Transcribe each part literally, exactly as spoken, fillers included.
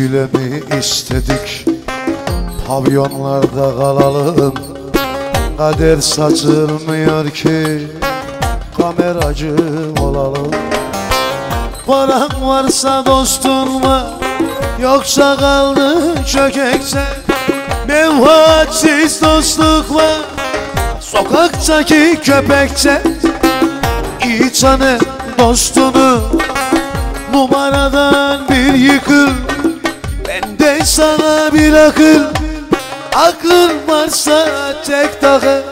Öyle mi istedik pavyonlarda kalalım? Kader saçılmıyor ki kameracı olalım. Paran varsa dostun var, yoksa kaldı çökekse. Menfaatsiz dostluk var, sokaktaki köpekçe. İyi tanı dostunu, numaradan bir yıkıl. Bende sana bir akıl, aklın varsa tek takı.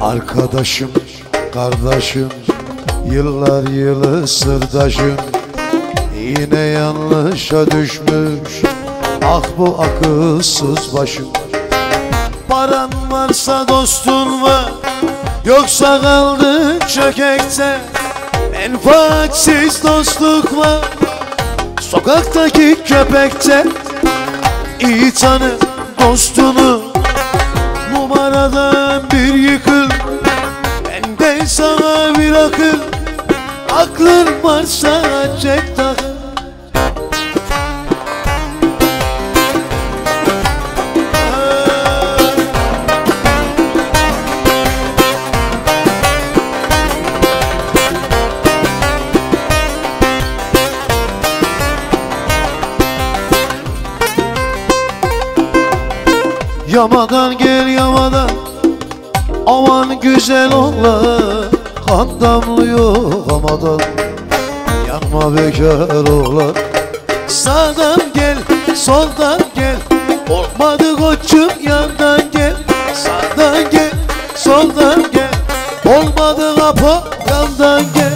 Arkadaşım, kardeşim, yıllar yılı sırdaşım, yine yanlışa düşmüş, ah bu akılsız başım. Paran varsa dostun var, yoksa kaldı çökekte. Menfaatsiz dostluk var, sokaktaki köpekte. İyi tanı dostunu, numaradan bir yıkıl. Bende sana bir akıl, aklın varsa çek takıl. Yamadan gel yamadan, aman güzel oğla. Kan damlıyor hamadan, yanma bekar oğla. Sağdan gel, soldan gel, korkmadı koçum yandan gel. Sağdan gel, soldan gel, olmadı kapı yandan gel.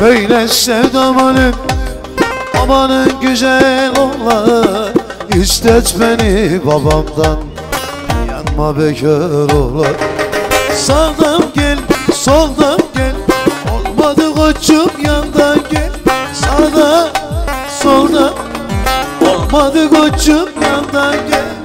Böyle sevdam hanım, amanın güzel oğlan. İstet beni babamdan, yanma bekar oğlan. Sağdan gel, soldan gel, olmadı koçum yandan gel. Sağdan, soldan, olmadı koçum yandan gel.